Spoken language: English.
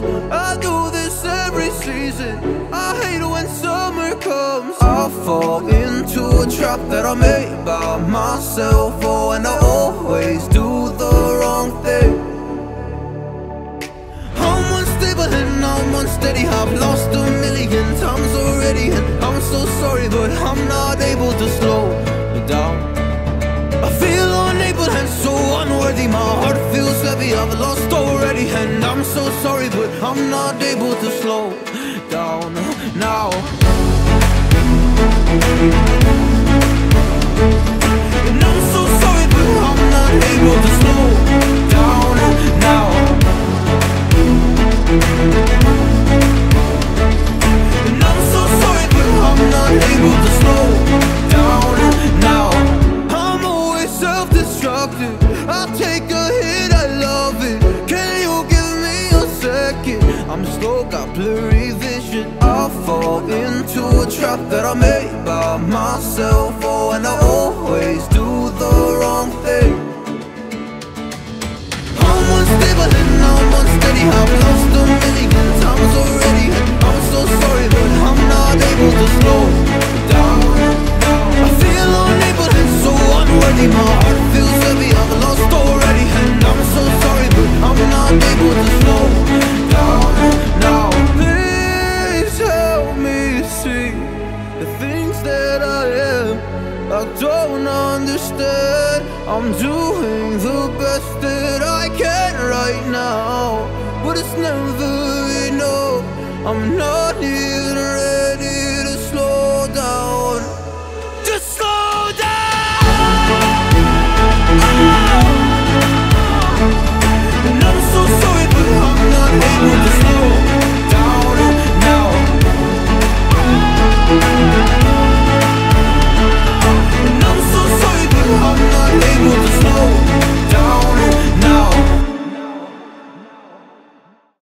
comes. I do this every season. I hate it when summer comes. I fall into a trap that I made by myself. Oh, and I always do the wrong thing. I'm unstable and I'm unsteady. I've lost a million times already, and I'm so sorry, but I'm not able to slow down. I feel unable and so unworthy. My heart feels heavy, I've lost already, and I'm so sorry, but I'm not able to slow down now. And I'm so sorry, but I'm not able to slow down now. And I'm so sorry, but I'm not able to slow down now. I'm always self-destructive. I take a hit, I love it. Can you give me a second? I'm slow, got blurry vision. I fall into a trap that I made by myself. Oh, and I always do the wrong thing. I'm unstable and I'm unsteady. I've lost a million times already, and I'm so sorry, but I'm not able to slow down. I feel unable and so unworthy. My heart feels heavy, I've lost already, and I'm so sorry, but I'm not able to slow down now. Please help me see the things that I am. I don't understand. I'm doing the best that I can right now, but it's never enough. I'm not here.